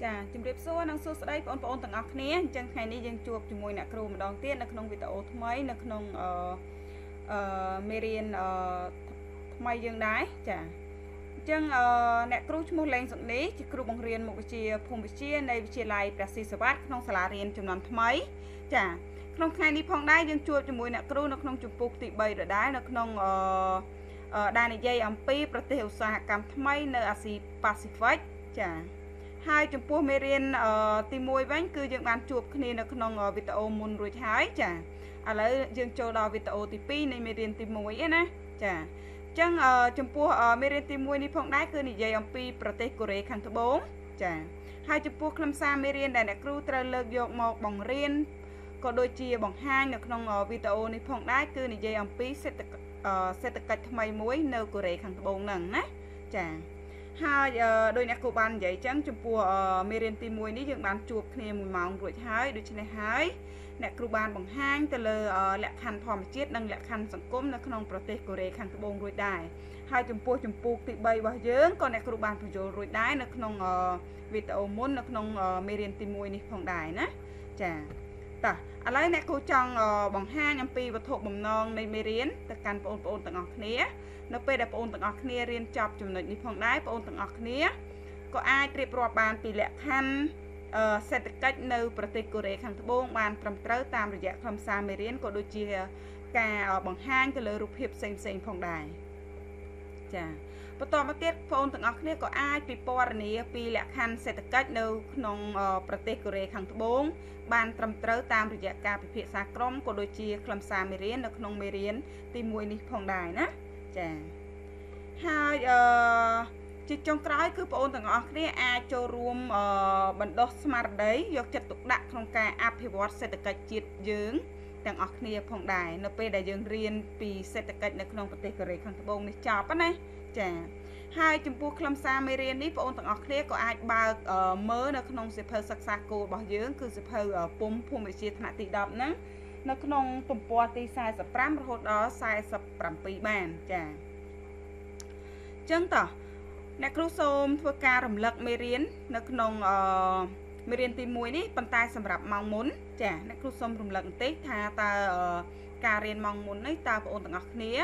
Cha, chim rệp số năng số đây còn còn tầng học nè, chẳng hay này chẳng chuộc chim mồi nè, kêu mà đòn tiết nè không video thay nè không Marian thay dương đái, cha. Chẳng nè kêu chim mồi lên sủng lý, chỉ kêu bằng riêng một cái phùng chia này bị chia lại bác sĩ sát không xả riêng chim non thay, cha. Không hay đi phong đái chẳng chuộc chim mồi nè kêu nè không chụp phục tị bày rồi đái nè không đa này dây âm piประเทศอุตสาหกรรมថ្មីនៅអាស៊ីប៉ាស៊ីហ្វិកចាហើយចំពោះមេរៀនទី1វិញគឺយើងបានជួបគ្នានៅក្នុងវីដេអូមុនរួចហើយចាឥឡូវយើងចូលដល់វីដេអូទី2នៃមេរៀនទី1ឯណាចាអញ្ចឹងចំពោះមេរៀនទី1នេះផងដែរគឺនិយាយអំពីប្រទេសកូរ៉េខាងត្បូងចាហើយចំពោះខ្លឹមសារមេរៀនដែលអ្នកគ្រូត្រូវលើកយកមកបង្រៀនក៏ដូចជាបង្ហាញនៅក្នុងវីដេអូនេះផងដែរគឺនិយាយអំពីសេដ្ឋកិច្ចថ្មីមួយនៅកូរ៉េខាងត្បូងហ្នឹងណាចាហើយដោយអ្នកគ្រូបាននិយាយចឹងចំពោះមេរៀនទី1នេះយើងបានជួបគ្នា1ម៉ោងរួចហើយដូច្នេះហើយអ្នកគ្រូបានបង្ហាញទៅលើលក្ខខណ្ឌធម្មជាតិនិងលក្ខខណ្ឌសង្គមនៅក្នុងប្រទេសកូរ៉េខាងត្បូងរួចដែរហើយចំពោះចម្ពោះទី3របស់យើងក៏អ្នកគ្រូបានបញ្ចូលរួចដែរនៅក្នុងវីដេអូមុននៅក្នុងមេរៀនទី1នេះផងដែរណាចាតោះឥឡូវអ្នកគ្រូចង់បង្ហាញអំពីវត្ថុបំណងនៃមេរៀនទៅកាន់បងប្អូនទាំងអស់គ្នានៅពេលដែលបងប្អូនទាំងអស់គ្នារៀនចប់ចំណុចនេះផងដែរបងប្អូនទាំងអស់គ្នាក៏អាចរៀបរាប់បានពីលក្ខខណ្ឌសេដ្ឋកិច្ចនៅប្រទេសកូរ៉េខាងត្បូងបានត្រឹមត្រូវតាមរយៈខ្លឹមសារមេរៀនក៏ដូចជាការបង្ហាញទៅលើរូបភាពផ្សេងៗផងដែរចា៎បន្តមកទៀតបងប្អូនទាំងអស់គ្នាក៏អាចពិពណ៌នាពីលក្ខខណ្ឌសេដ្ឋកិច្ចនៅក្នុងប្រទេសកូរ៉េខាងត្បូងបានត្រឹមត្រូវតាមរយៈការពិភាក្សាក្រុមក៏ដូចជាខ្លឹមសារមេរៀននៅក្នុងមេរៀនទី1នេះផងដែរណាចា៎ហើយជាចុងក្រោយគឺបងប្អូនទាំងអស់គ្នាអាចចូលរួមបណ្ដុះស្មារតីយកចិត្តទុកដាក់ក្នុងការអភិវឌ្ឍសេដ្ឋកិច្ចជាតិយើងទាំងអស់គ្នាផងដែរនៅពេលដែលយើងរៀនពីសេដ្ឋកិច្ចនៅក្នុងប្រទេសកូរ៉េខាងត្បូងនេះចប់ណាចា៎ហើយចំពោះខ្លឹមសារមេរៀននេះបងប្អូនទាំងអស់គ្នាក៏អាចបើកមើលនៅក្នុងសៀវភៅសិក្សាគោលរបស់យើងគឺសៀវភៅពុំភូមិវិទ្យាថ្នាក់ទី10ហ្នឹងនៅក្នុងទំព័រទី45រហូតដល់47បានចា៎អញ្ចឹងតោះអ្នកគ្រូសូមធ្វើការរំលឹកមេរៀននៅក្នុងមេរៀនទី1នេះប៉ុន្តែសម្រាប់ម៉ោងមុនចាអ្នកគ្រូសូមរំលឹកបន្តិចថាតើការរៀនម៉ោងមុននេះតើបងប្អូនទាំងអស់គ្នា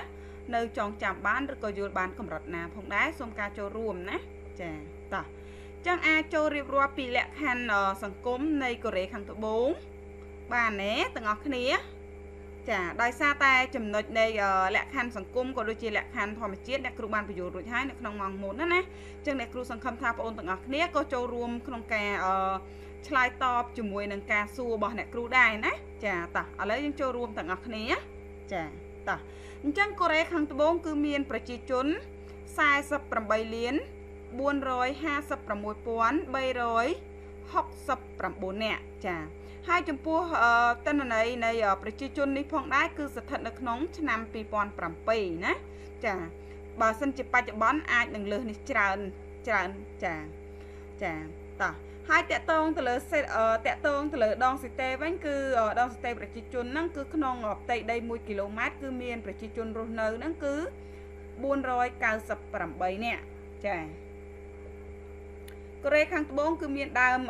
នៅចងចាំបានឬក៏យល់បានកម្រិតណាផងដែរសូមការចូលរួមណាចាតោះចឹងអាចចូលរៀបរាប់ពីលក្ខខណ្ឌសង្គមនៃកូរ៉េខាងត្បូងបានណែទាំងអស់គ្នាចាដោយសារតែចំណុចនៃលក្ខខណ្ឌសង្គមក៏ដូចជាលក្ខខណ្ឌធម្មជាតិអ្នកគ្រូបានបញ្ចូលរួចហើយនៅក្នុងម៉ោងមុនណាចឹងអ្នកគ្រូសង្ឃឹមថាបងប្អូនទាំងអស់គ្នាក៏ចូលរួមក្នុងការឆ្លើយតបជាមួយនឹងការសួររបស់អ្នកគ្រូដែរណាចាតោះឥឡូវយើងចូលរួមទាំងអស់គ្នាចាតោះអញ្ចឹងកូរ៉េខាងត្បូងគឺមានប្រជាជន48,456,369 នាក់ចាហើយចំពោះទិន្នន័យនៃប្រជាជននេះផងដែរគឺស្ថិតនៅក្នុងឆ្នាំ2007ណាចាបើសិនជាបច្ចុប្បន្នអាចនឹងលើសនេះច្រើនចាចាតោះហើយតាក់ទងទៅលើដងស៊ីតេវិញគឺដងស៊ីតេប្រជាជនហ្នឹងគឺក្នុងផ្ទៃដី1គីឡូម៉ែត្រគឺមានប្រជាជនរស់នៅហ្នឹងគឺ498នាក់ចាកូរ៉េខាងត្បូងគឺមានដើម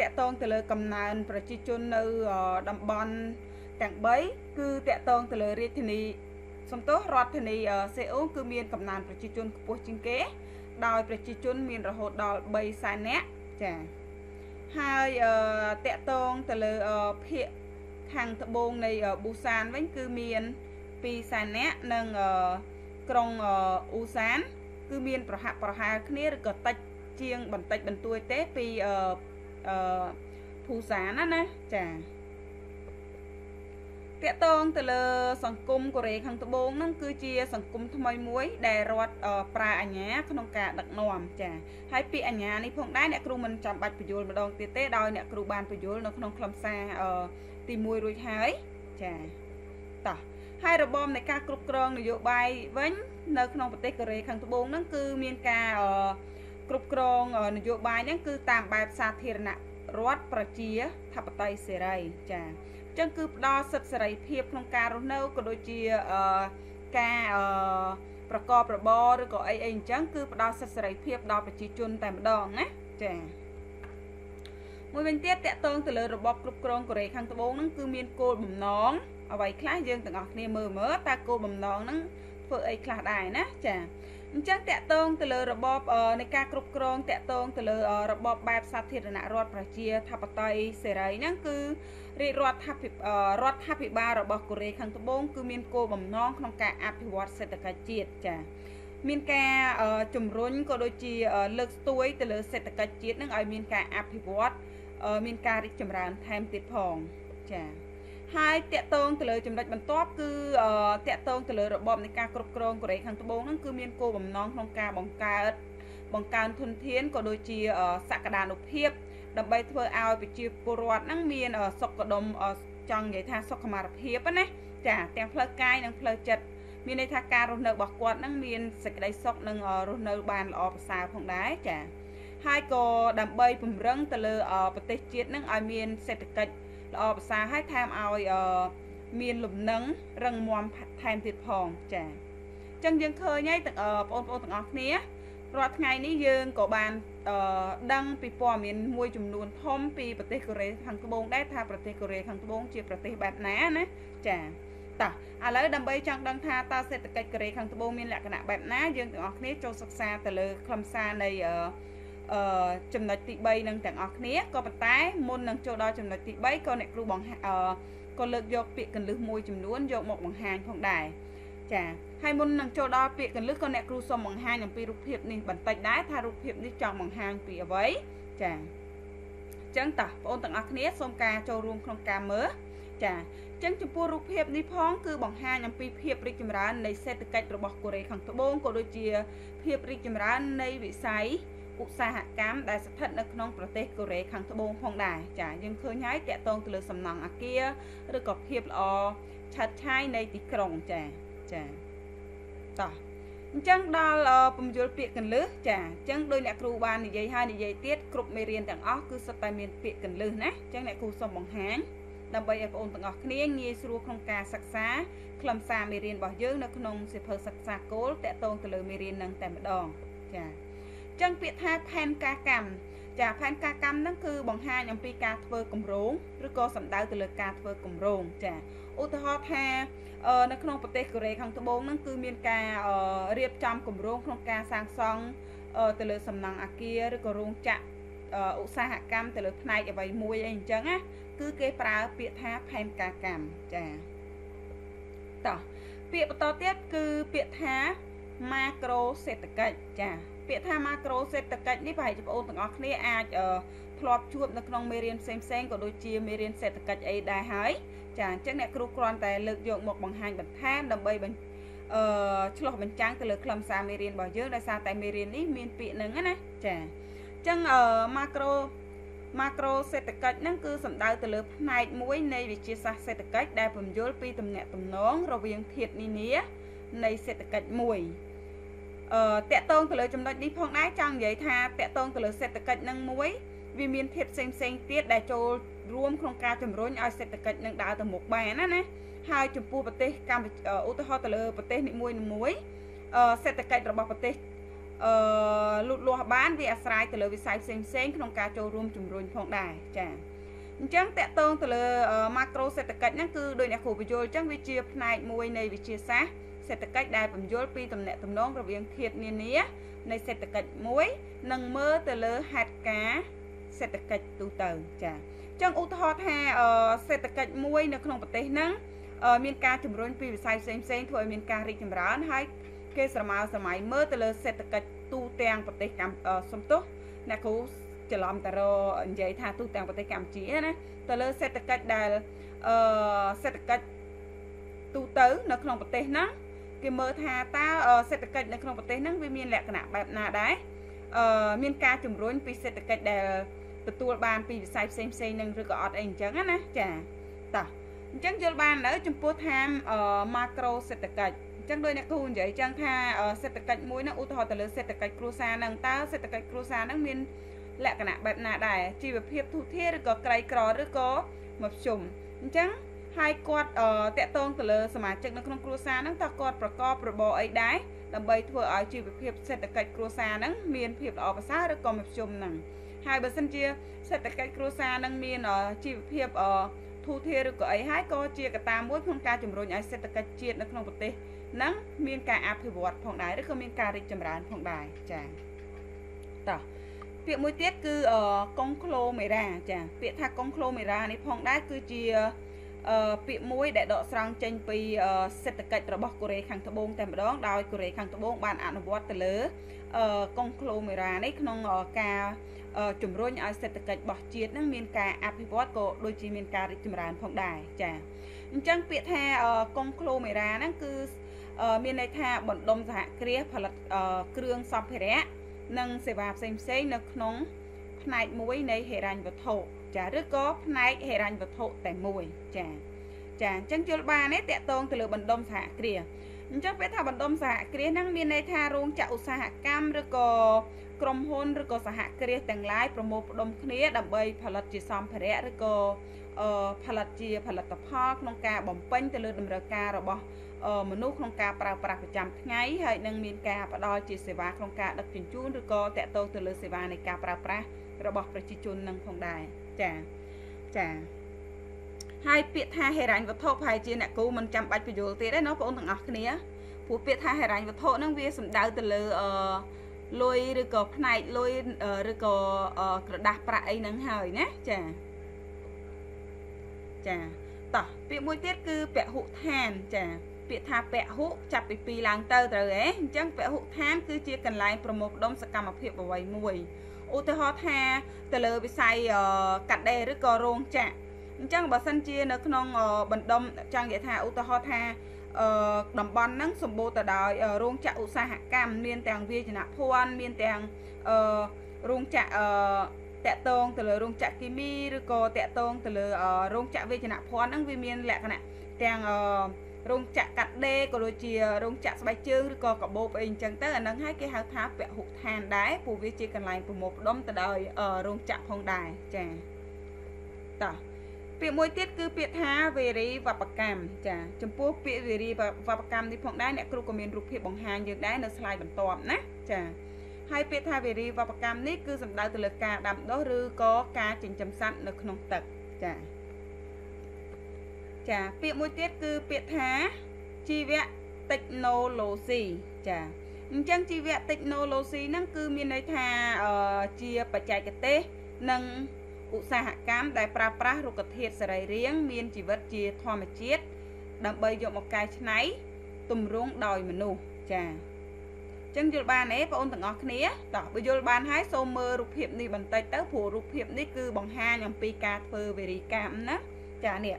តាក់ទងទៅលើកំណើនប្រជាជននៅតំបន់ទាំង3គឺតាក់ទងទៅលើរាជធានីសំទោសរដ្ឋធានីសេអ៊ូលគឺមានកំណើនប្រជាជនខ្ពស់ជាងគេដោយប្រជាជនមានរហូតដល់300,000នាក់ចាហើយតាក់ទងទៅលើភាគខាងត្បូងនៃប៊ូសានវិញគឺមាន200,000នាក់និងក្រុងអ៊ូសានគឺមានប្រហាក់ប្រហែលគ្នាឬក៏តិចជាងបន្តិចបន្តួចទេពីភូសានណាចាតាក់ទងទៅលើសង្គមកូរ៉េខាងត្បូងហ្នឹងគឺជាសង្គមថ្មីមួយដែលរដ្ឋប្រើអាញាក្នុងការដឹកនាំចាហើយពាក្យអាញានេះផងដែរអ្នកគ្រូមិនចាំបាច់បញ្យល់ម្ដងទៀតទេដោយអ្នកគ្រូបានបញ្យល់នៅក្នុងខ្លឹមសារទី1រួចហើយចាតោះហើយរបបនៃការគ្រប់គ្រងនយោបាយវិញនៅក្នុងប្រទេសកូរ៉េខាងត្បូងហ្នឹងគឺមានការគ្រប់គ្រងនយោបាយហ្នឹងគឺតាមបែបសាធារណរដ្ឋប្រជាធិបតេយ្យសេរីចាចឹងគឺផ្ដល់សិទ្ធិសេរីភាពក្នុងការរស់នៅក៏ដូចជាការប្រកបរបរឬក៏អីអីអញ្ចឹងគឺផ្ដល់សិទ្ធិសេរីភាពដល់ប្រជាជនតែម្ដងណាចា Mùi bên tiết tẹt tông từ lời rồi bọc cục cồn của rầy khang tơ bông nắng cứ miên cô bầm nón. Ở vậy khá dương từng ngọt niềm mờ mờ ta cô bầm nón nắng phở ấy khá đài nè chả. Chắc tẹt tông từ lời rồi bọc này ca cục cồn tẹt tông từ lời rồi bọc bài sát thiệt là rót bả chia tháp tay xề rầy nắng cứ rị rót tháp bị ba rồi bọc của rầy khang tơ bông cứ miên cô bầm nón không cả áp thì vót sẽ được cả chiết chả. Miền ca chủng rốn có đôi chi lực tuổi từ lứa sẹt cả chết nâng ở miền ca Apivot miền ca đi chủng rán tham tiệt phòng chả hai tẹt tông từ lứa chủng đạch bắn top cứ tẹt tông từ lứa rồi bom này ca cột cồn của đấy hàng tu bông nâng cứ miền cô bầm non không ca bóng ca thuần thiến có đôi chi sạc cả đàn độc hiệp đập bay thưa ao bị chi porat nâng miền ở sọc cả đom trăng vậy tha sọc cả mà độc hiệp á này chả tem phơi cay nâng phơi chật miền này thà cà rốt nợ bạc quạt năng miền sạch đầy sọc năng rốt nợ bàn lọp xào phong đá chả hai cô đầm bay bùm răng từ lơ bật tê chiết năng ai miền sạch cạch lọp xào hai tham ai miền lụm nắng răng muam tham thịt phòng chả chân dương khơi nhảy từ ôn từ ngọc nia rọt ngày ní dương cổ bàn đăng bị bỏ miền mui chùm luôn thom bị bật tê cười thằng tu bông đá tha bật tê cười thằng tu bông chia bật tê bạt ná nè chả à lấy đầm bay trong đăng tha ta sẽ tự cày cây khang bông miên lại cái nạ bẹp ná dương tượng ọc nét châu sắc xa từ lời khăm xa này chấm nói tị bay nâng tượng ọc nét có bật tái môn nâng châu đo chấm nói tị bay con này kêu bằng con lực vô bị cần lực môi chấm luôn vô một bằng hàng phong đài chả hai môn nâng châu đo bị cần lực con này kêu xong bằng hàng làm pi rụp hiệp này bản tạch đá tha rụp hiệp đi chọn bằng hàng pi với chả chẳng tả ôn tượng ọc nét xong ca châu ruộng không ca mớ chả chẳng chụp bùa rụp hiệp ní phong cứ bằng hai nhằm pi hiệp rì chìm rán này sẽ tự cách rồi bọc của rì khẳng thơ bông của đôi chìa hiệp rì chìm rán này bị xáy ụ xa hạ cám đại sát thật nâng nông bà tê của rì khẳng thơ bông phong đài chả nhưng khơi nhái kẹ tôn từ lửa xâm nòng à kia rồi có hiệp lò chát chai này tí cổng chả chả tỏ chẳng đo là bùm dùl bị cần lứa chả chẳng đôi nẹ cựu bàn này dây hai này dây tiết cục mê riêng tặng óc cứ sắp tay miền bị cần lứa ná chẳng nẹ cựu xong bằng háng đầm bay ôn từng ngọc kia nghe sưu không ca sắc xá khlam xa mê riêng bảo dưỡng nó không xếp hơi sắc xa cố tệ tôn từ lời mê riêng nâng tèm đòn chả chẳng biết hai phan ca cầm chả phan ca cầm nó cứ bằng hai nhằm pi ca thơ cùng rốn rồi có sẵn đau từ lời ca thơ cùng rốn chả ô thơ hót ha nó không bật tê cửa rê không thơ bốn nó cứ miên ca riêng trong cùng rốn không ca sang xong từ lời sầm nặng à kia rồi có rốn chạm ụ xa hạ cam từ lời này ở vậy mùi anh chẳng á cứ kê phá biệt tha phen ca cảm chả tỏ biệt to tiết cứ biệt tha macro sẽ tự cạnh chả biệt tha macro sẽ tự cạnh đi phải chụp ôn từng ngọc này à plot chuột nó không mê riêng xem của đôi chia mê riêng sẽ tự cạnh ấy đại hái chả chắc nè kêu con tài lực dụng một bằng hai bật tham đầm bay bình chứ lọt bình trắng từ lực làm sao mê riêng bảo dưỡng đại sao tại mê riêng ít miên bị nướng á nè chả chẳng ở macro macro sẽ tự cách năng cư sẵn đau từ lớp này mũi này vì chia xa sẽ tự cách đa phẩm dối pi tùm nẹ tùm nón rồi viên thiệt ní nía này sẽ tự cách mùi tẹ tôn từ lời chấm đọc đi phong ái trong giấy tha tẹ tôn từ lời sẽ tự cách năng mũi vì miền thiệt xanh tiết đại châu ruộng không ca chấm rối nhau sẽ tự cách năng đau từ một bàn á nè hai chấm pua bật tê cam ưu tư ho từ lời bật tê nị mũi nằm mũi sẽ tự cách rồi bọc bật tê lụt lụa bán vì asrai từ lời vì sai xem không ca châu rôm chùm rôn phong đài chả chẳng tẹt tôn từ lời macro sẽ tự cách năng cư đôi nè khổ bị dối chẳng vì chia này mùi này vì chia xa sẽ tự cách đài phẩm dối pi tầm nẹ tầm nón rồi viên thiệt niên nía này sẽ tự cách mối nâng mơ từ lời hạt cá sẽ tự cách tụ tờ chả chẳng ưu thọt ha sẽ tự cách mùi nó không bật tế nắng miền ca chùm rôn pi vì sai xem thôi miền ca ri chùm rán hai kê sở màu sở máy mơ từ lời sẽ tự cách tu tèng bật tế cảm xâm tốt nè khổ chỉ làm ta rồi vậy tha tu tèng bật tế cảm chí nè từ lời sẽ tự cách đài sẽ tự cách tu tớ nó không bật tế nắng cái mơ tha ta sẽ tự cách nó không bật tế nắng vì miền lẹ cả nạ bạp nạ đáy miền ca chùm rốn vì sẽ tự cách đài tự tu bàn vì sai xem nâng rồi gọt ảnh chẳng á nè chả tỏ chẳng dơ bàn ở trong phố tham macro sẽ tự cách chẳng đôi nè cùn vậy chẳng tha sẽ tự cách mũi nó ưu thọ từ lời sẽ tự cách cua xa năng ta sẽ tự cách cua xa năng miền lẹ cả nạ bạp nạ đài chỉ việc hiệp thu thiết rồi có cây cỏ rồi có mập chùm chẳng hai quạt tẹt tôn từ lời mà chẳng nó không cua xa năng ta quạt và co và bò ấy đái đầm bay thua ở chỉ việc hiệp sẽ tự cách cua xa năng miền hiệp ở và xa rồi có mập chùm năng Hai bữa sân chia sẽ tất cả cua xa năng miên ở chi hiệp ở thu thiê được ấy hai co chia cả tam mối phong ca chủng rồi nhảy sẽ tất cả chia nó không một tê nắng miên cả áp thì bột phòng đài đấy không miên cả đi chấm rán phòng đài chàng tỏ việc mối tiết cứ ở con khô mày ra chàng việc thà con khô mày ra này phòng đá cứ chia bị muối để đọ sang tranh vì sẽ tất cả bọc của đấy khẳng thập bông tạm đó đòi của đấy khẳng thập bông bạn ăn bột từ lứa con khô mày ra đấy không ở ca chủng rồi nhảy sẽ tất cả bọc chia nó miên cả áp thì bột cổ đôi chi miên cả đi chấm rán phòng đài chàng chẳng việc thà con khô mày ra nó cứ miền này tha bận đông dạ kia phải là kêu xong phải đấy nâng sẽ vào xem xét nâng nóng này muối này hệ rành vật thổ chả rất có này hệ rành vật thổ tại mùi chả chả chẳng chưa ba nét tẹt tôn từ lửa bận đông dạ kia chắc phải thà bận đông dạ kia nâng miền này tha rong chậu xạ cam rất có crom hôn rất có xạ kia tàng lái promo đông kia đầm bay phải là chỉ xong phải đấy rất có phải là chỉ phải là tập hóc nông ca bấm pin từ lửa đầm rau ca rồi bỏ mà nút không ca para para phải chăm ngay hay nâng miên ca và đo chỉ sẻ vá không ca đặt chuyển chuôn được co tẹt tô từ lưỡi sẻ vá này ca para para rồi bỏ phải chỉ chuôn nâng phong đài chả chả hai biệt hai hệ rành vật thô hai chia nẹt cú mình chăm bạch phải vô tê đấy nó cũng thằng ngọc kia phụ biệt hai hệ rành vật thô nâng viên sủng đào từ lưỡi lôi được co này lôi được co đặt para ấy nâng hơi nhé chả chả tỏ bị mối tiết cứ bẹ hụ than chả việc thà bẹ hũ chặt bị pì làng tơ rồi ấy chẳng bẹ hũ than cứ chia cần lại promo đông sẽ cầm một hiệu vào vầy mùi ô tô hot ha từ lơ bị say cắt đè rất cò rong chạ chẳng bà sân chia nó non bận đông chẳng vậy thà ô tô hot ha đầm bòn nắng sầm bồ từ đòi rong chạ u sa hạ cam miên tàng vi chỉ nạp thuan miên tàng rong chạ tẹt tôn từ lơ rong chạ kimi rất cò tẹt tôn từ lơ rong chạ vi chỉ nạp thuan nắng vi miên lẹ cái này tàng rung chặt cắt đê của đôi chia rung chặt bài chương rồi có bộ hình chẳng tới là nâng hai cái hào tháp vẹo hụt hàn đáy phù vi chia cần lại của một đống từ đời ở rung chặt phong đài chà tỏ việc mối tiết cứ biệt ha về đi và bạc cam chà chấm phố biệt về đi và bạc cam đi phong đáy nè cô của mình rụp hiệp bóng hàng như đáy nó slide bằng tòm nè chà hai biệt ha về đi và bạc cam nít cứ dầm đau từ lực cả đậm đó rư có ca trình chấm sẵn được nông tật chà chà việc mối tiết cứ biệt há chi vẹn technology chà chẳng chi vẹn technology năng cứ miền này thà chia bạch chạy cái tê năng cụ xa hạ cám đại pra rục thiệt sẽ đầy riêng miền chỉ vật chia thoa mà chết đậm bây dụng một cái này tùm rung đòi mà nụ chà chẳng dù bàn ấy và ôn thằng ngọt nế tỏ bởi dù bàn hái xô mơ rục hiệp này bằng tay tớ phủ rục hiệp này cứ bằng hai nhằm pika phơ về đi cam nè chà nè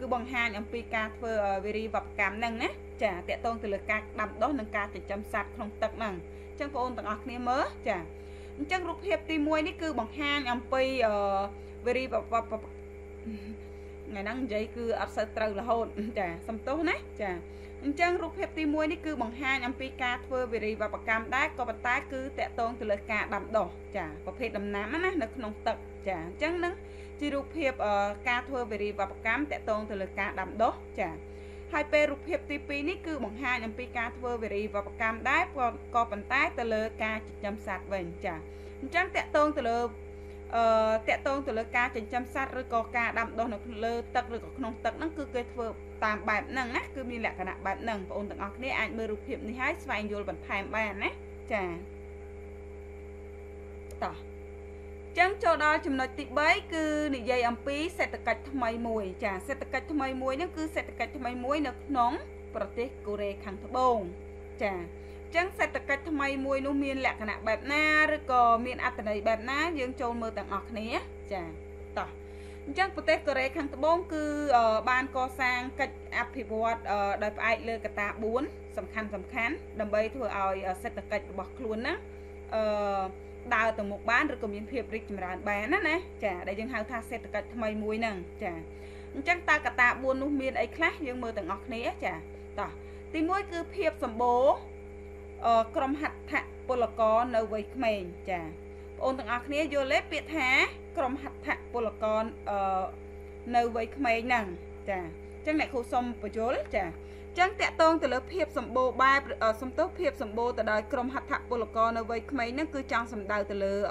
cứ bằng hai nhóm pika phơ về đi vập cam nâng nhé chả tẹt tôn từ lực ca đầm đó nâng ca thì chăm sạc không tật nâng chẳng có ôn tận ọc này mớ chả chẳng rút hiệp tìm muối đi cứ bằng hai nhóm pi về đi vập ngày nắng giấy cứ áp sát trâu là hồn chả xong tốt nè chả chẳng rút hiệp tìm muối đi cứ bằng hai nhóm pika phơ về đi vập cam đá có bật tá cứ tẹt tôn từ lực ca đầm đỏ chả có phê đầm nám á nó không tật chả chẳng nâng chỉ rụp hiệp ca thua về đi và bạc cám tệ tôn từ lực ca đầm đốt chả hai p rụp hiệp tp ní cứ bằng hai nhầm pika thua về đi và bạc cám đá có bàn tay từ lực ca chăm sạc về chả chẳng tệ tôn từ lực ca chăm sạc rồi có ca đầm đốt nó lơ tật rồi không tật nó cứ kết hợp tạm bạc nâng á cứ mình lại cả nặng bạc nâng và ôn tận ọc này anh mơ rụp hiệp ní hái xoay vô bằng thai bàn á chả tỏ chẳng cho đó chùm nói tịch bấy cứ nị dây âm phí sẽ tất cách mấy mùi chả sẽ tất cách mấy mùi nó cứ sẽ tất cách mấy mùi nó nóng bởi tế cổ rê khẳng thơ bông chả chẳng sẽ tất cách mấy mùi nó miên lạc nạ bạp na rồi có miên át tần đầy bạp na dương chôn mơ tặng ngọt này chả tỏ chẳng bởi tế cổ rê khẳng thơ bông cứ ban co sang cách áp hiệp hoạt đời phải lơ cả ta bốn sầm khăn đầm bây thua oi sẽ tất cách bọc luôn á đào từ một bán rồi cùng những phiệp rít chìm rán bán á nè chả để dân hào tha xe tất cả mấy mùi nâng chả chẳng ta cả ta buôn nụ miên ấy khác nhưng mơ tầng ngọc nế chả tỏ tí mối cứ phiệp xâm bố crom hạt thạ bồ lọc con nâu với mình chả ôn tầng ngọc nế vô lếp biệt há crom hạt thạ bồ lọc con nâu với mình nâng chả chẳng lại khô xông bởi chốn chả chẳng tẹt tôn từ lớp hiệp sầm bồ bài sầm tốt hiệp sầm bồ từ đời crom hạt thạch bồ lộc con ở với mấy nó cứ trang sầm đào từ lứa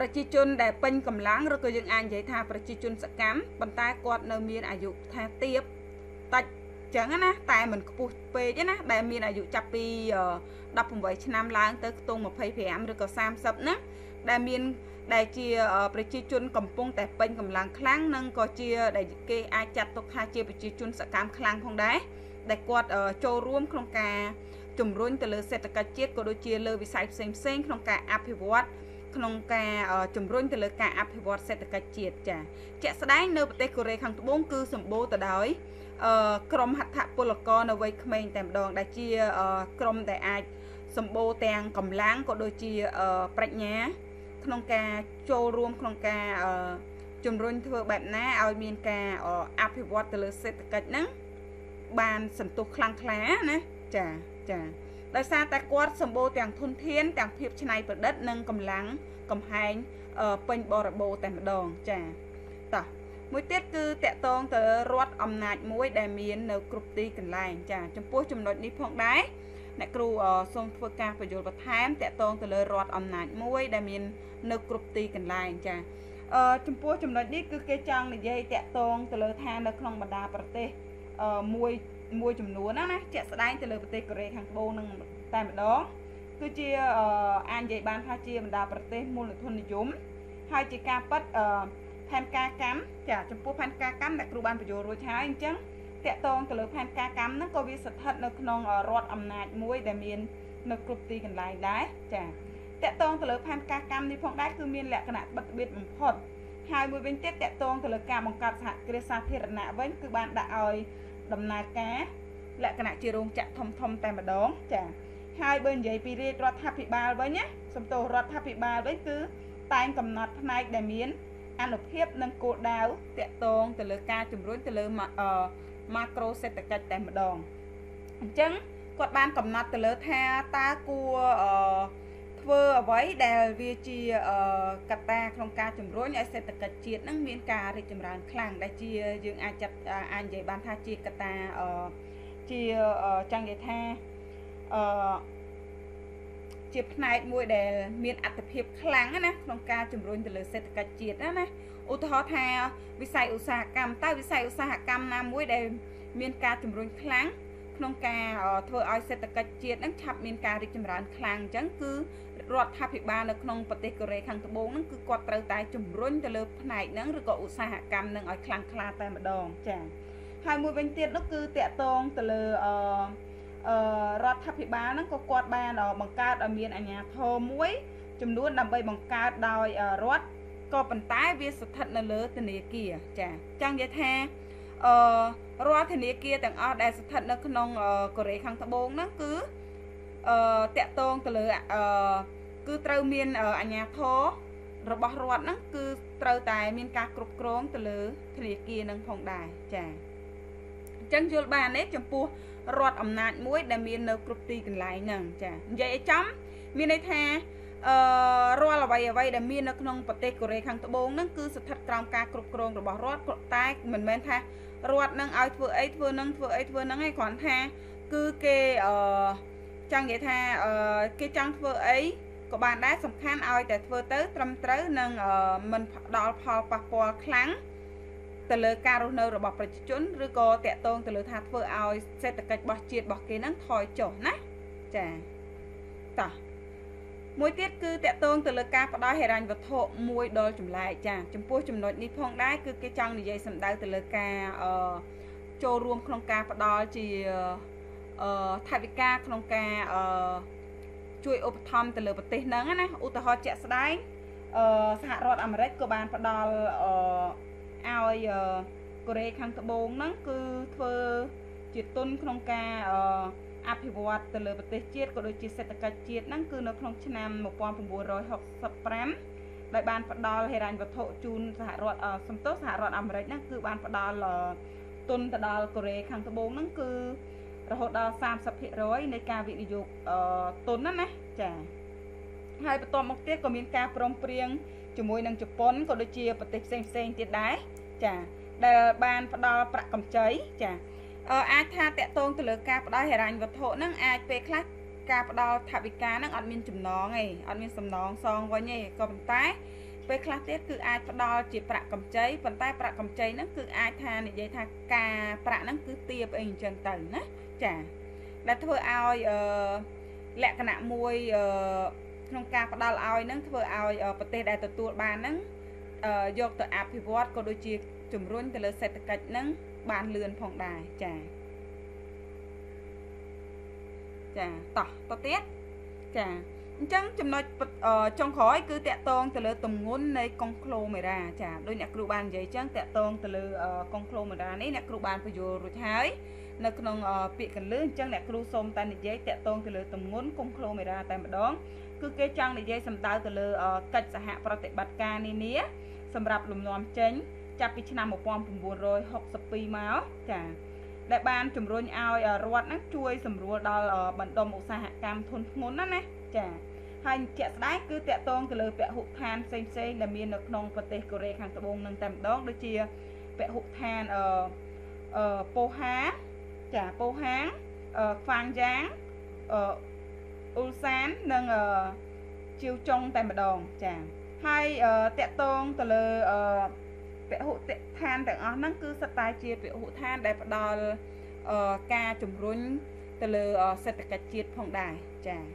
Precision that pink come lang, recurring and jeta precision scam, but I got no mean I you have tip. Touch Jangana, time and push pagina, by mean I you chappy double white nam lang, tuck tongue of paper and recurring Sam subna. That mean that cheer precision compung that pink come lang clang, nung cochier that gay I chat to catch a precision scam clang hong die. That got a showroom cronka. Chum run to lose set a catchet, go to cheer beside same sink, cronka happy what. ក្នុងការជំរុញទៅលើការអភិវឌ្ឍសេដ្ឋកិច្ចជាតិចា៎ជាក់ស្ដែងនៅប្រទេសកូរ៉េខាងត្បូងគឺសម្បូរទៅដោយក្រមហត្ថពលករនៅវ័យក្មេងតែម្ដងដែលជាក្រមដែលអាចសម្បូរទាំងកម្លាំងក៏ដូចជាប្រាជ្ញាក្នុងការចូលរួមក្នុងការជំរុញធ្វើបែបណាឲ្យមានការអភិវឌ្ឍទៅលើសេដ្ឋកិច្ចហ្នឹងបានសន្ទុះខ្លាំងក្លាណាចា៎ចា៎ ដោយសារតែគាត់សម្បូរទាំងធនធានទាំងភាពច្នៃប្រឌិតនិងកម្លាំងកំហែងពេញបរិបូរណ៍តែម្ដងចា៎តោះមួយទៀតគឺតកតងទៅរដ្ឋអំណាចមួយដែលមាននៅគ្រប់ទីកន្លែងចា៎ចំពោះចំណុចនេះផងដែរអ្នកគ្រូសូមធ្វើការពន្យល់បន្ថែមតកតងទៅលើរដ្ឋអំណាចមួយដែលមាននៅគ្រប់ទីកន្លែងចា៎ ចំពោះចំណុចនេះគឺគេចង់និយាយតកតងទៅលើឋាននៅក្នុងរដ្ឋអំណាចមួយដែលមាននៅគ្រប់ទីកន្លែងដែរចា៎តកតងទៅលើផែនការកម្មនេះក៏វាស្ថិតនៅក្នុងរដ្ឋអំណាចមួយដែលមាននៅគ្រប់ទីកន្លែងដែរចា៎តកតងទៅលើផែនការកម្មនេះផងដែរគឺមានលក្ខណៈបិទបៀតបំផុតហើយមួយវិញទៀតតកតងទៅលើការបង្កើតសហគ្រាសសាធារណៈវិញគឺបានដាក់ឲ្យ ដំណើរការលក្ខណៈជារោងចក្រធំៗតែម្ដងចា៎ ជាចំណែកមួយដែលមានអត្ថភាពខ្លាំងណាក្នុងការជំរុញទៅលើសេដ្ឋកិច្ចជាតិណាណាឧទាហរណ៍ថាវិស័យឧស្សាហកម្មតែវិស័យឧស្សាហកម្មណាមួយដែលមានការជំរុញខ្លាំងក្នុងការធ្វើឲ្យសេដ្ឋកិច្ចជាតិហ្នឹងឆាប់មានការរីកចម្រើនខ្លាំងអញ្ចឹងគឺរដ្ឋាភិបាលនៅក្នុងប្រទេសកូរ៉េខាងត្បូងហ្នឹងគឺគាត់ត្រូវតែជំរុញទៅលើផ្នែកហ្នឹងឬក៏ឧស្សាហកម្មហ្នឹងឲ្យខ្លាំងក្លាតែម្ដងចា៎ ហើយមួយវិញទៀតនោះគឺតកតងទៅលើរដ្ឋាភិបាលហ្នឹងក៏គាត់បានបង្កើតឲ្យមានអាជ្ញាធរមួយចំនួនដើម្បីបង្កើតដោយរដ្ឋក៏ប៉ុន្តែវាស្ថិតនៅលើធនាគារចា៎អញ្ចឹងនិយាយថារដ្ឋធានាគារទាំងអស់ដែលស្ថិតនៅក្នុងកូរ៉េខាងត្បូងហ្នឹងគឺតកតងទៅលើគឺត្រូវមានអាជ្ញាធររបស់រដ្ឋហ្នឹងគឺត្រូវតែមានការគ្រប់គ្រងទៅលើធនាគារហ្នឹងផងដែរចា៎ អញ្ចឹងយល់បានទេចំពោះរដ្ឋអំណាចមួយដែលមាននៅគ្រប់ទីកន្លែងហ្នឹងចា៎និយាយឲ្យចំមានន័យថារាល់អ្វីៗដែលមាននៅក្នុងប្រទេសកូរ៉េខាងត្បូងហ្នឹងគឺស្ថិតក្រោមការគ្រប់គ្រងរបស់រដ្ឋតែមិនមែនថារដ្ឋនឹងឲ្យធ្វើអីធ្វើនឹងធ្វើអីធ្វើនឹងឯងគ្រាន់តែគឺគេចង់និយាយថាគេចង់ធ្វើអីក៏បានដែរសំខាន់ឲ្យតែធ្វើទៅត្រឹមត្រូវនិងមិនផ្ដល់ផលប៉ះពាល់ខ្លាំង ទៅលើការរស់នៅរបស់ប្រជាជនឬក៏តាក់ទងទៅលើថាធ្វើឲ្យសេដ្ឋកិច្ចរបស់ជាតិរបស់គេហ្នឹងថយចុះណាចា៎តោះមួយទៀតគឺតាក់ទងទៅលើការផ្ដល់ហិរញ្ញវត្ថុមួយដល់ចម្លែកចា៎ចំពោះចំណុចនេះផងដែរគឺគេចង់និយាយសម្ដៅទៅលើការចូលរួមក្នុងការផ្ដល់ជាថវិកាក្នុងការជួយឧបត្ថម្ភទៅលើប្រទេសហ្នឹងណាឧទាហរណ៍ជាក់ស្ដែងសហរដ្ឋអាមេរិកក៏បានផ្ដល់ ឲ្យកូរ៉េខាងត្បូងហ្នឹងគឺធ្វើជាទុនក្នុងការអភិវឌ្ឍទៅលើប្រទេសជាតិក៏ដូចជាសេដ្ឋកិច្ចជាតិហ្នឹងគឺនៅក្នុងឆ្នាំ ដែលបានផ្ដល់ប្រាក់កម្ចីចា៎អាចថាតកតងទៅលើការផ្ដល់ហិរញ្ញវត្ថុហ្នឹងអាចពេលខ្លះការផ្ដល់ថវិកាហ្នឹងអត់មានចំណងទេអត់មានសំណងសងវិញទេក៏ប៉ុន្តែ Chẳng chấm nói trong khói cứ tẹt tông từ lơ tầm ngốn này con khô mày ra chả đôi nhạc rượu bàn giấy trắng tẹt tông từ lơ con khô mày ra nấy nhạc rượu bàn phải vô rồi thái nó còn bị cẩn lưỡi trắng nhạc rượu xôm tan giấy tẹt tông từ lơ tầm ngốn con khô mày ra tại mà đón cứ cái trắng này giấy sầm tao từ lơ cạch sả hạ pro tẹt bát ca này nía sầm rạp lùm lòm chén chạp bị china một pom cùng buồn rồi học sập pi máu chả đại ban chấm rồi ao ruột nắng chui sầm ruột đào bận đom một sả cam thôn ngốn đó này chả hành chẹt đáy cứ tẹt tông từ lời vẽ hụt than xem là miền nước non vật thể Korea hàng tập bông nâng tầm đó đôi chia vẽ hụt than po hán Phan Giang Ulsan nâng chiêu trong tầm đòn chàng hay tẹt tông từ lời vẽ hụt than tặng ở nắng cứ sát tai chia vẽ hụt than đại đò ca trùng rún từ lời sát cạch chiết phong đài chàng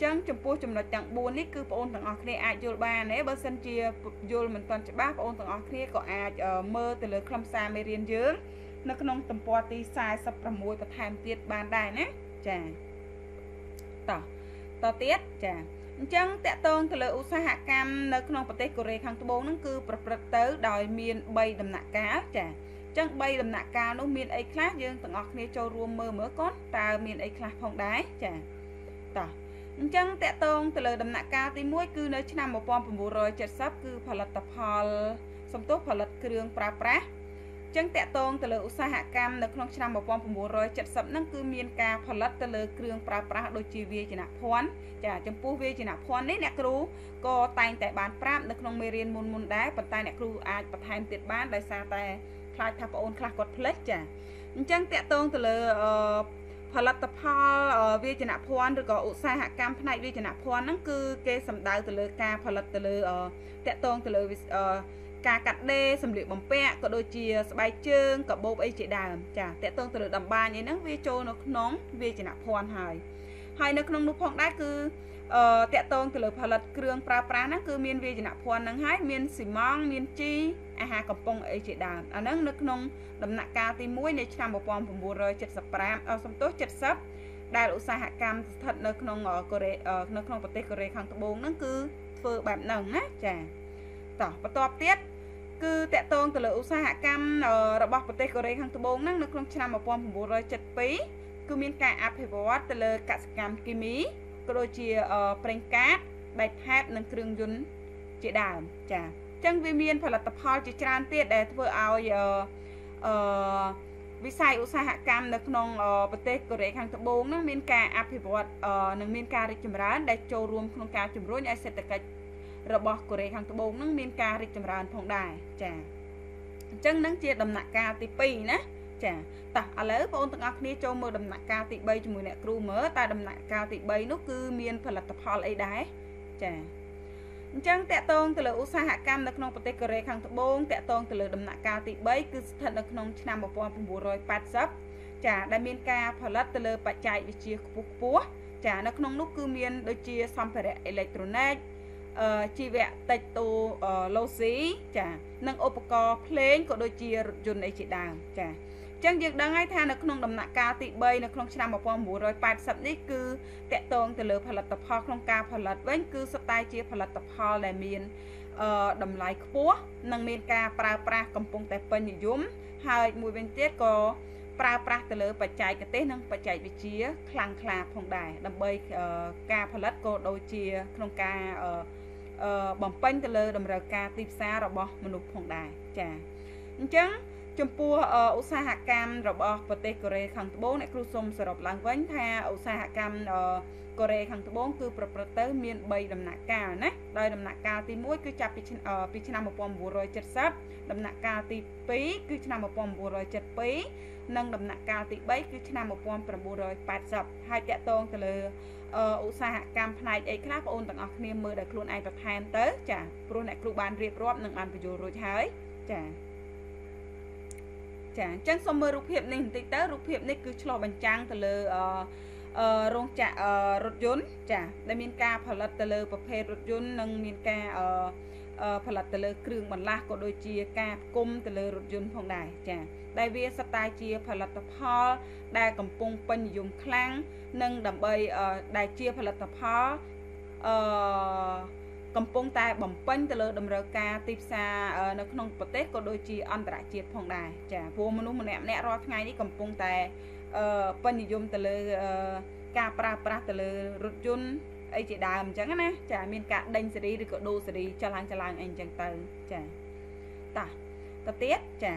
chẳng chụp bút chụp chẳng buồn nít cứ ôn thằng Akne ai vô ba nè bớt sân chia vô mình toàn chụp bác ôn thằng Akne có ai mơ từ lời khăm xa mê riêng dướng nó có nông tầm party sai sắp làm môi và tham tiết bàn đài nè chả tỏ tiết chả chẳng tẹt tôn từ lời Usaha Cam nó có nông vật thể Korea hàng thứ bốn nó cứ bật tới đòi miền bay đầm nặng cá chả chẳng bay đầm nặng cá nó miền ấy khác dương thằng Akne cho ruộng mơ mỡ con ta miền ấy khác phong đái chả tỏ chẳng tẹt tông từ lời đầm nặng cao tí mũi cứ nơi trên năm một pom phần bù rồi chật sắp cứ phải lật tập hòn xong tốt phải lật kêu pra chẳng tẹt tông từ lời Usaha Cam được không trên năm một pom phần bù rồi chật sắp nâng cứ miên ca phải lật từ lời kêu pra đôi chi vi chỉ nạp phun chả chẳng pu vi chỉ nạp phun đấy nè kêu co tay tại bàn pram được không merian môn môn đá bàn tay nè kêu ai bàn tay tiệt bán đại sa tay khai tháp ôn khai cột flex chả chẳng tẹt tông từ lờiផលិតផលវាចនភ័ណ្ឌឬក៏ឧស្សាហកម្មផ្នែកវាចនភ័ណ្ឌហ្នឹងគឺគេសំដៅទៅលើការផលិតទៅលើតាក់ទងទៅលើការកាត់ដេរសម្លៀកបំពាក់ក៏ដូចជាស្បែកជើងកាបូបអីជាដើមចាតាក់ទងទៅលើតម្បាញអីហ្នឹងវាចូលនៅក្នុងវាចនភ័ណ្ឌហើយនៅក្នុងនោះផងដែរគឺតាក់ទងទៅលើផលិតគ្រឿងប្រើប្រាស់ហ្នឹងគឺមានវាចនភ័ណ្ឌហ្នឹងហើយមានស៊ីម៉ង់មានជីអាហារកំប៉ុងអីជាដើមអាហ្នឹងនៅក្នុងដំណាក់កាលទី1នៃឆ្នាំ1975សំទោស70ដែលឧស្សាហកម្មស្ថិតនៅក្នុងកូរ៉េនៅក្នុងប្រទេសកូរ៉េខាងត្បូងហ្នឹងគឺធ្វើបែបហ្នឹងណាចាតោះបន្ទាប់ទៀតគឺតាក់ទងទៅលើឧស្សាហកម្មរបស់ប្រទេសកូរ៉េខាងត្បូងហ្នឹងនៅក្នុងឆ្នាំ1972គឺមានការអភិវឌ្ឍទៅលើកសិកម្មគីមីក៏ដូចជាប្រេងកាតដែកថែបនិងគ្រឿងយន្តជាដើមចាចឹងវាមានផលិតផលជាច្រើនទៀតដែលធ្វើឲ្យវិស័យឧស្សាហកម្មនៅក្នុងប្រទេសកូរ៉េខាងត្បូងហ្នឹងមានការអភិវឌ្ឍនិងមានការរីកចម្រើនដែលចូលរួមក្នុងការជំរុញឲ្យសេដ្ឋកិច្ចរបស់កូរ៉េខាងត្បូងហ្នឹងមានការរីកចម្រើនផងដែរចាអញ្ចឹងហ្នឹងជាដំណាក់កាលទី2ណាចាតោះឥឡូវបងប្អូនទាំងអស់គ្នាចូលមើលដំណាក់កាលទី3ជាមួយអ្នកគ្រូមើលតើដំណាក់កាលទី3នោះគឺមានផលិតផលអីដែរចាអញ្ចឹងតាក់ទងទៅលើឧស្សាហកម្មនៅក្នុងប្រទេសកូរ៉េខាងត្បូងតាក់ទងទៅលើដំណាក់កាលទី3គឺស្ថិតនៅក្នុងឆ្នាំ1980ចាដែលមានការផលិតទៅលើបច្ចេកវិទ្យាខ្ពស់ចានៅក្នុងនោះគឺមានដូចជាសម្ភារៈអេឡិចត្រូនិកជីវៈតិចតូឡូស៊ីចានិងឧបករណ៍ភ្លេងក៏ដូចជារថយន្តអីជាដើមចាអញ្ចឹងយើងដឹងហើយថានៅក្នុងដំណាក់កាលទី3នៅក្នុងឆ្នាំ1980នេះគឺតាក់ទងទៅលើផលិតផលក្នុងការផលិតវិញគឺសុទ្ធតែជាផលិតផលដែលមានតម្លៃខ្ពស់និងមានការប្រើប្រាស់កំពុងតែពេញនិយមហើយមួយវិញទៀតក៏ប្រើប្រាស់ទៅលើបច្ចេកទេសនិងបច្ចេកវិទ្យាខ្លាំងក្លាផងដែរដើម្បីការផលិតក៏ដូចជាក្នុងការបំពេញទៅលើតម្រូវការទីផ្សាររបស់មនុស្សផងដែរចាអញ្ចឹងចំពោះឧស្សាហកម្មរបស់ប្រទេសកូរ៉េខាងត្បូងអ្នកគ្រូសូមសរុបឡើងវិញថាឧស្សាហកម្មកូរ៉េខាងត្បូងគឺប្រព្រឹត្តទៅមាន3ដំណាក់កាលណាដោយដំណាក់កាលទី1គឺចាប់ពីឆ្នាំ1970ដំណាក់កាលទី2គឺឆ្នាំ1972និងដំណាក់កាលទី3គឺឆ្នាំ1980ហើយតាក់ទងទៅលើ ដែលវាសតតែជាផលិតផលដែលកំពុងពេញនិយមខ្លាំងនិងដើម្បីដែលជាផលិតផលកំពុងតែបំពេញទៅលើតម្រូវការទីផ្សារនៅក្នុងប្រទេសក៏ដូចជាអន្តរជាតិផងដែរចា៎ព្រោះមនុស្សម្នាក់ៗរាល់ថ្ងៃនេះកំពុងតែពេញនិយមទៅលើការប្រើប្រាស់ទៅលើរថយន្ត អីជាដើមអញ្ចឹងណាចាមានការដេញសេរីឬក៏ដូសេរីចល័ងអីអញ្ចឹងទៅចាតាទៀតចា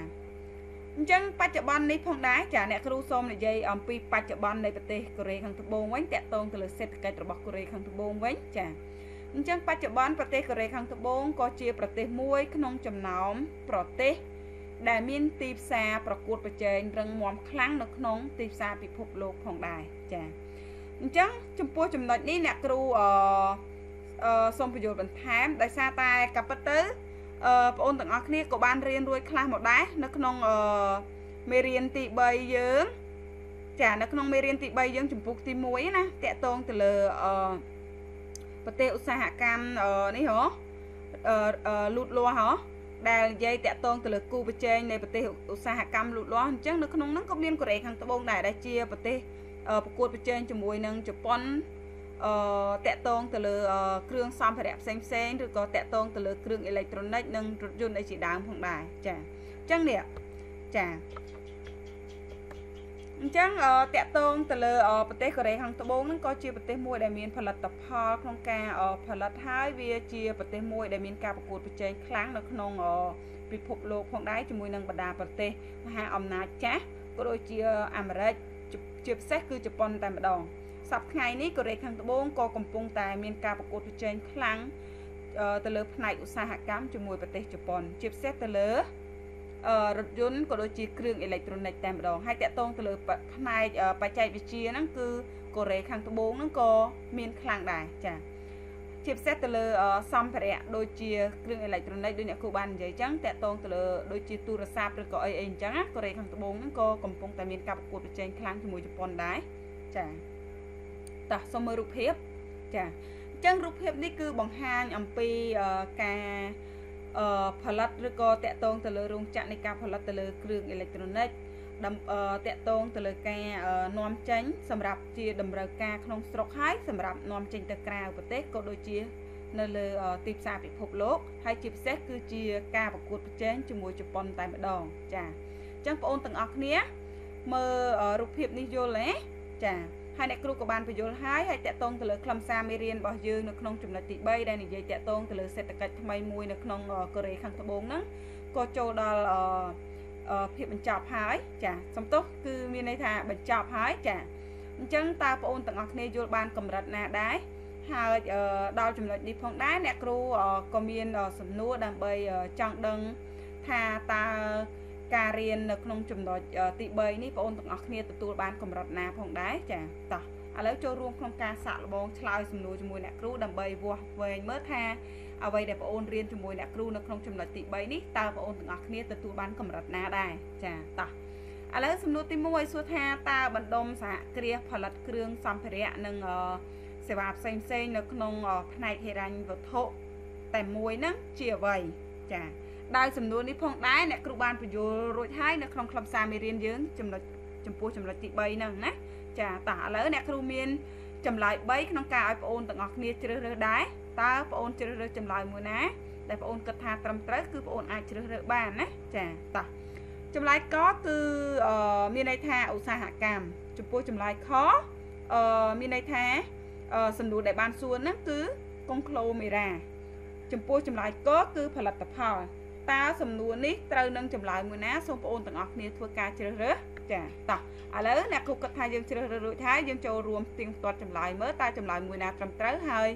អញ្ចឹងបច្ចុប្បន្ននេះផងដែរចាអ្នកគ្រូសូមនិយាយអំពីបច្ចុប្បន្ននៃប្រទេសកូរ៉េខាងត្បូងវិញតាក់ទងទៅលើសេដ្ឋកិច្ចរបស់កូរ៉េខាងត្បូងវិញចា អញ្ចឹងចំពោះចំណុចនេះអ្នកគ្រូសូមពន្យល់បន្ថែមដោយសារតែកប៉ិតទៅប្រអូនទាំងអស់គ្នាក៏បានរៀនរួចខ្លះមកដែរនៅក្នុងមេរៀនទី3យើងចានៅក្នុងមេរៀនទី3យើងចំពុកទី1ណាតាក់ទងទៅលើប្រទេសឧស្សាហកម្មនេះហ៎លូតលាស់ហ៎ដែលនិយាយតាក់ទងទៅលើគូប្រជែងនៃប្រទេសឧស្សាហកម្មលូតលាស់អញ្ចឹងនៅក្នុងហ្នឹងក៏មានកូរ៉េខាងត្បូងដែរដែលជាប្រទេស ប្រកួតប្រជែងជាមួយនឹងជប៉ុនតាក់ទងទៅលើគ្រឿងអេឡិចត្រូនិកនិងរថយន្តអីជាដើមផងដែរចាអញ្ចឹងនេះចាអញ្ចឹងតាក់ទងទៅលើប្រទេសកូរ៉េខាងត្បូងហ្នឹងក៏ជាប្រទេសមួយដែលមានផលិតផលក្នុងការផលិតហើយវាជាប្រទេសមួយដែលមានការប្រកួតប្រជែងខ្លាំងនៅក្នុងពិភពលោកផងដែរជាមួយនឹងបណ្ដាប្រទេសមហាអំណាចចាស់ក៏ដូចជាអាមេរិក ជាពិសេសទៅលើសំភារៈដូចជាគ្រឿងអេឡិចត្រូនិកដូចអ្នកគ្រូបាននិយាយចឹងតាក់ទងទៅលើដូចជាទូរស័ព្ទឬក៏អីអីចឹងណាកូរ៉េខាងត្បូងហ្នឹងក៏កំពុងតែមានការប្រកួតប្រជែងខ្លាំងជាមួយជប៉ុនដែរចាតោះសូមមើលរូបភាពចាអញ្ចឹងរូបភាពនេះគឺបង្ហាញអំពីការផលិតឬក៏តាក់ទងទៅលើរោងចក្រនៃការផលិតទៅលើគ្រឿងអេឡិចត្រូនិកដើម្បីតាក់ទងទៅលើការនាំចេញសម្រាប់ជាតម្រូវការក្នុងស្រុកហើយសម្រាប់នាំចេញទៅក្រៅប្រទេសក៏ដូចជា នៅលើទីផ្សារពិភពលោកហើយជាពិសេសគឺជាការប្រកួតប្រជែងជាមួយជប៉ុនតែម្ដងចាអញ្ចឹងបងប្អូនទាំងអស់គ្នាមើលរូបភាពនេះយល់ទេចាហើយអ្នកគ្រូក៏បានបញ្យល់ហើយហើយតាក់ទងទៅលើខ្លឹមសារមេរៀនរបស់យើងនៅក្នុងចំណុចទី3ដែលនិយាយតាក់ទងទៅលើសេដ្ឋកិច្ចថ្មីមួយនៅក្នុងកូរ៉េខាងត្បូងហ្នឹងក៏ចូលដល់ភាពបញ្ចប់ហើយចាសំទោសគឺមានន័យថាបញ្ចប់ហើយចាអញ្ចឹងតើបងប្អូនទាំងអស់គ្នាយល់បានកម្រិតណាដែរ ហើយដល់ចំណុចនេះផងដែរអ្នកគ្រូក៏មានសំណួរដើម្បីចង់ដឹងថាតើការរៀននៅក្នុងចំណុចទី3នេះបងប្អូនទាំងអស់គ្នាទទួលបានកម្រិតណាផងដែរចាតោះឥឡូវចូលរួមក្នុងការសាកល្បងឆ្លើយសំណួរជាមួយអ្នកគ្រូដើម្បីវាស់វែងមើលថាអ្វីដែលបងប្អូនរៀនជាមួយអ្នកគ្រូនៅក្នុងចំណុចទី3នេះតើបងប្អូនទាំងអស់គ្នាទទួលបានកម្រិតណាដែរចាតោះឥឡូវសំណួរទី1សួរថាតើបណ្ដុំសហគ្រាសផលិតគ្រឿងសម្ភារៈនិង សេវាផ្សេងៗនៅក្នុងផ្នែកហិរញ្ញវត្ថុតែមួយហ្នឹងជាអ្វីចាដោយសំណួរនេះផងដែរអ្នកគ្រូបានបញ្យល់រួចហើយនៅក្នុងខ្លឹមសារមេរៀនយើងចំណុចចំពោះចំណុចទី3ហ្នឹងណាចាតោះឥឡវូវអ្នកគ្រូមានចម្លើយ3ក្នុងការឲ្យបងប្អូនទាំងអស់គ្នាជ្រើសរើសដែរតើបងប្អូនជ្រើសរើសចម្លើយមួយណាដែលបងប្អូនគិតថាត្រឹមត្រូវគឺបងអូនអាចជ្រើសរើសបានណាចាតោះចម្លើយកគឺមានន័យថាឧស្សាហកម្មចំពោះចម្លើយខ មានន័យថាឧស្សាហកម្មចំពោះចម្លើយខគឺផលិតផលតើសំណួរនេះត្រូវនឹងចម្លើយមួយណាសូមបងអូនទាំងអស់គ្នាធ្វើការជ្រើសរើសចាតោះឥឡវូអ្នកគ្រូគិតថាយើងជ្រើសរើសរួចហើយយើងចូលរួមទៀងទាត់ចម្លើយមើលតើចម្លើយមួយណាត្រឹមត្រូវហើយ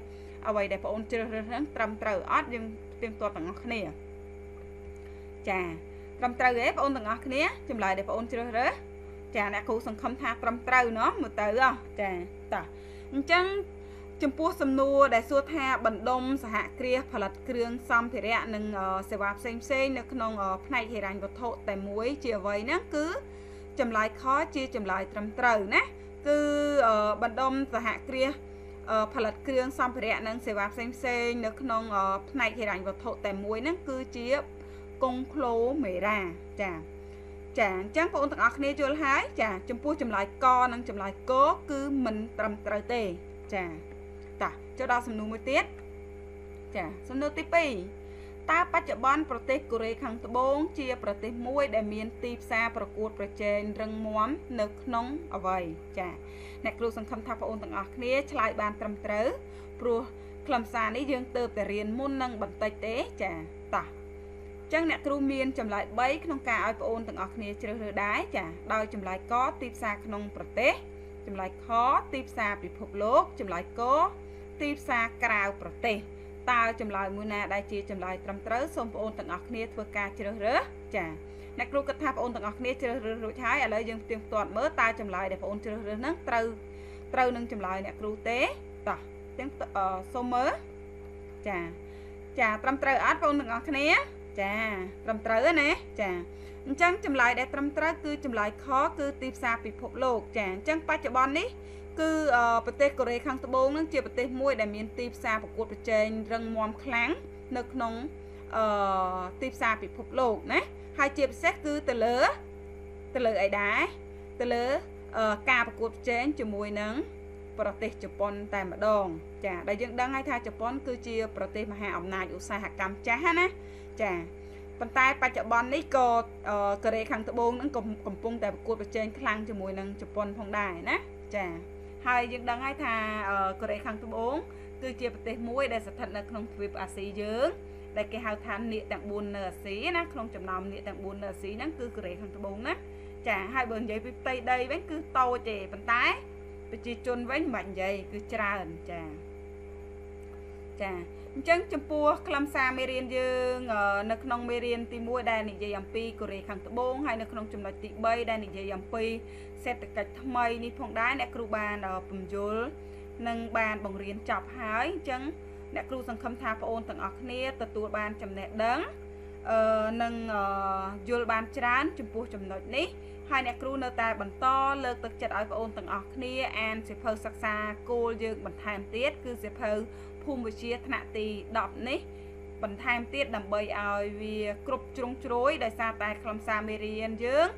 អ្វីដែលបងអូនជ្រើសរើសចាអ្នកគ្រូសង្ឃឹមថាត្រឹមត្រូវណោះមើលទៅចាតោះ Jung Timposum that so tap and doms, hat creer, palat cream, some period, and sevap same say, no knong or night here and got taught them way, cheervine, coo, chum like hot, chum like trum throne, coo, but dom the hat creer, palat cream, some period, and sevap same say, no knong or night here and got taught them way, and coo, cheer, gong clo, may ran, jam. Chẳng chẳng có ông thằng ác này cho hái chả chấm pua chấm lại con ăn chấm lại cố cứ mình trầm trời tê chả ta cho đào sầm nụ mới tiết chả sầm nụ tivi ta bắt chợ bán protein cure khang tơ bông chia protein muối để miên tiệp xa protein protein rừng muối nước nóng ở vậy chả nè kêu sang thăm tháp của ông thằng ác này lại bàn trầm trời pro làm sao để dương từ để riêng môn năng bận tay tế chả ta chẳng nè kêu miên chấm lại bấy nông cà ai ôn từng ọc này chơi hơi đái chả đau chấm lại có tiếp xa nông prote chấm lại khó tiếp xa bị phục lốt chấm lại có tiếp xa cào prote tao chấm lại mua nè đại chi chấm lại trầm trớ xong ôn từng ọc này vừa cà chơi rứa chả nè kêu cất tháp ôn từng ọc này chơi rứa rồi thái ở đây dừng tiền toàn mớ ta chấm lại để ôn chơi rứa nắng trâu trâu nâng chấm lại nè kêu té tỏ tiếng số mớ chả chả trầm trớ át ôn từng ọc này chà trầm trớ nè chà chẳng chấm lại để trầm trớ cứ chấm lại khó cứ tiếp xa bị phục lột chà chẳng bắt chợ bon đi cứ protein cure khang tơ bông nâng chia protein muối để miên tiếp xa phục cuộc protein rừng muối kháng nực nóng tiếp xa bị phục lột nè hai chia xét cứ từ lỡ ấy đá từ lỡ cà phục cuộc protein chấm muối nắng protein Japan tại mà đòn chà đại dương đang ngay tha Japan cứ chia protein mà hạ ẩm nai u sai hạ cam chá nè chà bàn tay ba chợ bon đấy co cờ rê khang tơ bông nó cầm pung tại cuộc trên khang cho mùi năng Japan phong đài nè chà hai dương đang ngay tha cờ rê khang tơ bông cứ chia protein muối để sát thận là không phụp à xí dương để cái hào than nịa tặng buồn nở xí nè không chấm nòng nịa tặng buồn nở xí nắng cứ cờ rê khang tơ bông nè chà hai bờ giấy phụp tây đây vẫn cứ to chè bàn tay chỉ chôn với mạnh dày cứ tra ẩn trà trà chẳng chấm pua làm xa mê riêng dương nực nông mê riêng tìm mua đàn này dây ampi của rì khẳng tớ bông hay nực nông chùm lại tị bây đàn này dây ampi xét tất cả thăm mây ní phong đáy nè cựu bàn ở bùm dùl nâng bàn bằng riêng chọc hái chẳng nè cựu sẵn khâm thà phá ôn tầng ọc nế tật tùa bàn chầm nẹ đấng nâng dùl bàn trán chấm pua chùm nội ní hai nè kêu nơ ta bẩn to lơ tật chật ở ôn tầng ọc nia an sẽ phơi sạc xa cô dương bẩn tham tiết cứ sẽ phơi phun vào chia thạ tì đọt ní bẩn tham tiết đầm bầy ơi vì cướp trúng trối đời xa tài làm xa merian dương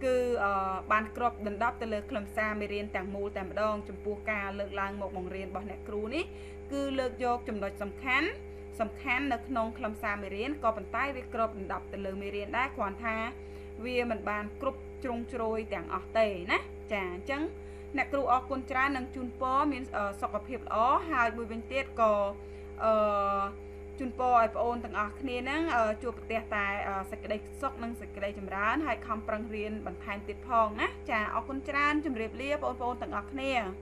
cứ ban cướp đần đọt từ lơ làm xa merian tàng mù tàng đong chấm pua ca lơ lang một mỏng riên bỏ nè kêu ní cứ lơ vô chấm đọt sầm khán nực nong làm xa merian có bẩn tay với cướp đần đọt từ lơ merian đã còn tha vì mình ban cướp trung trôi tàng ở tề nè chả chăng nè kêu ở con trai nâng chun po miền sọc ở hiệp ó hai buổi bên tết cò chun po ở ôn tàng ở kia nâng chùa tè tài sạch cái đây sọc nâng sạch cái đây chấm rán hai không prang riên bản thành tiệt phong nè chả ở con trai chấm riệp liệp ôn tàng ở kia